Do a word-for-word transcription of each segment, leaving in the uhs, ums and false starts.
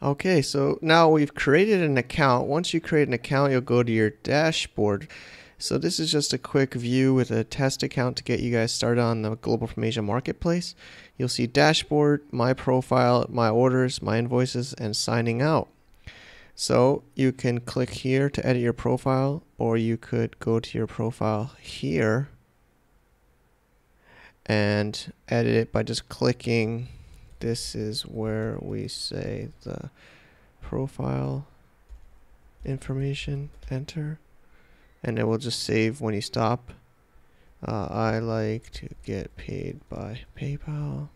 Okay, so now we've created an account. Once you create an account, you'll go to your dashboard. So this is just a quick view with a test account to get you guys started on the Global From Asia marketplace. You'll see dashboard, my profile, my orders, my invoices, and signing out. So you can click here to edit your profile, or you could go to your profile here and edit it by just clicking. This is where we say the profile information, enter. And it will just save when you stop. Uh, I like to get paid by PayPal.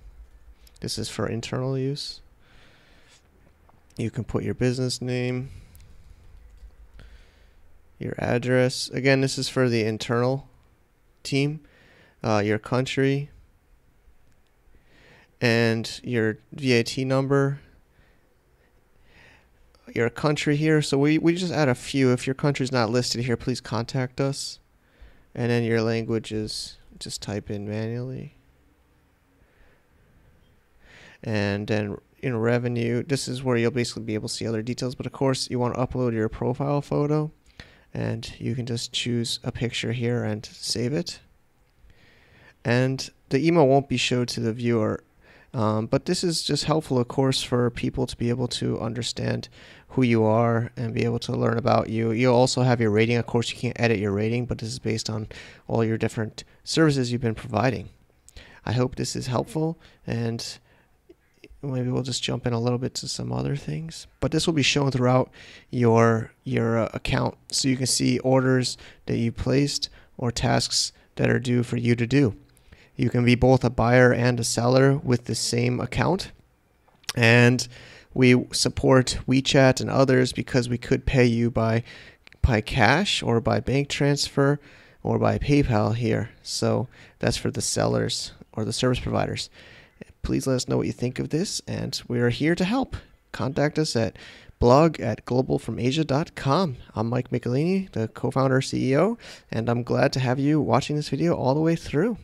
This is for internal use. You can put your business name, your address. Again, this is for the internal team, uh, your country, and your V A T number. Your country here, so we, we just add a few. If your country's not listed here, please contact us. And then your language is just type in manually. And then in revenue, this is where you'll basically be able to see other details, but of course you want to upload your profile photo, and you can just choose a picture here and save it. And the email won't be showed to the viewer. Um, but this is just helpful, of course, for people to be able to understand who you are and be able to learn about you. You'll also have your rating. Of course, you can't edit your rating, but this is based on all your different services you've been providing. I hope this is helpful, and maybe we'll just jump in a little bit to some other things. But this will be shown throughout your, your uh, account, so you can see orders that you placed or tasks that are due for you to do. You can be both a buyer and a seller with the same account. And we support WeChat and others because we could pay you by, by cash or by bank transfer or by PayPal here. So that's for the sellers or the service providers. Please let us know what you think of this, and we are here to help. Contact us at blog at global from asia dot com. I'm Mike Michelini, the co-founder C E O, and I'm glad to have you watching this video all the way through.